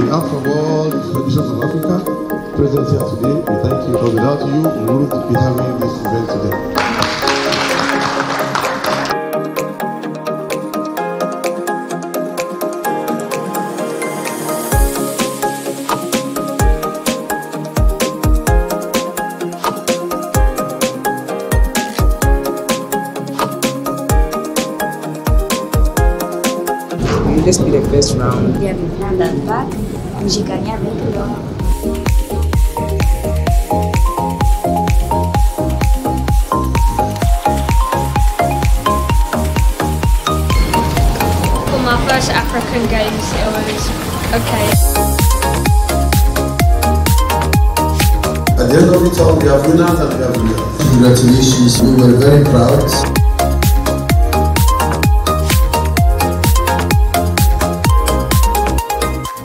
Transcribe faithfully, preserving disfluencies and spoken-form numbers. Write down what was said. On behalf of all the nations of Africa present here today, we thank you, because without you, we wouldn't be having this event today. This will be the first round. Yeah, with Nanda back, and she can have it long. For my first African Games, it was okay. At the end of it all, we have winners and we have winners. Congratulations, we were very proud.